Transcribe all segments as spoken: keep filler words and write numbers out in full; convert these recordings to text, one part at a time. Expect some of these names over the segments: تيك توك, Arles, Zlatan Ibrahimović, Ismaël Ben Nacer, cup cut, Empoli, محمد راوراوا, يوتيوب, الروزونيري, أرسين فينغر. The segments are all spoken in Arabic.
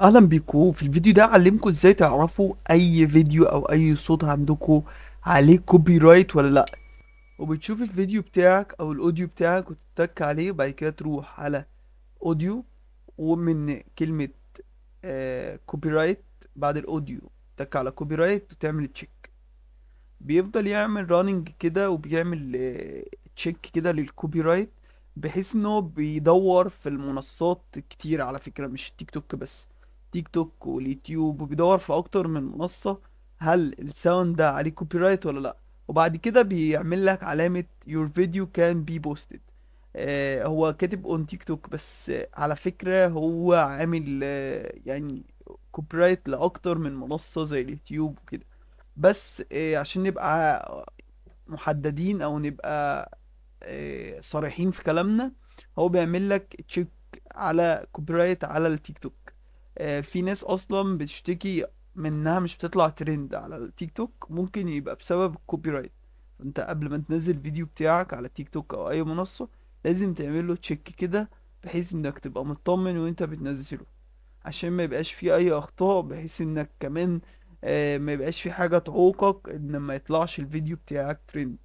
اهلا بيكم. في الفيديو ده اعلمكم ازاي تعرفوا اي فيديو او اي صوت عندكم عليه كوبي رايت ولا لا، وبتشوف الفيديو بتاعك او الاوديو بتاعك وتتك عليه، وبعد كده تروح على اوديو ومن كلمة آه كوبي رايت بعد الاوديو تتك على كوبي رايت وتعمل تشيك. بيفضل يعمل راننج كده وبيعمل آه تشيك كده للكوبي رايت، بحيث انه بيدور في المنصات كتير، على فكرة مش تيك توك بس، تيك توك واليوتيوب، وبيدور في اكتر من منصة هل الساوند ده عليه كوبي رايت ولا لا، وبعد كده بيعمل لك علامة your video can be posted. آه هو كاتب اون تيك توك بس، آه على فكرة هو عامل آه يعني كوبي رايت لاكتر من منصة زي اليوتيوب وكده، بس آه عشان نبقى محددين او نبقى آه صريحين في كلامنا، هو بيعمل لك تشيك على كوبي رايت على التيك توك. آه في ناس اصلا بتشتكي منها مش بتطلع ترند على التيك توك، ممكن يبقى بسبب الكوبي رايت. انت قبل ما تنزل الفيديو بتاعك على تيك توك او اي منصة لازم تعمل له تشيك كده، بحيث انك تبقى مطمن وانت بتنزله، عشان ما يبقاش فيه اي اخطاء، بحيث انك كمان آه ما يبقاش فيه حاجة تعوقك ان ما يطلعش الفيديو بتاعك ترند.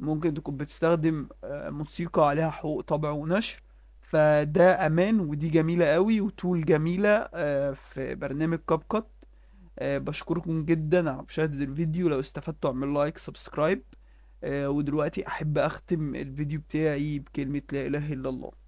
ممكن تكون بتستخدم آه موسيقى عليها حقوق طبع ونشر، فده امان، ودي جميلة قوي وتول جميلة في برنامج كاب كات. بشكركم جدا على مشاهدة الفيديو، لو استفدتوا اعملوا لايك سبسكرايب. ودلوقتي احب اختم الفيديو بتاعي بكلمة لا اله الا الله.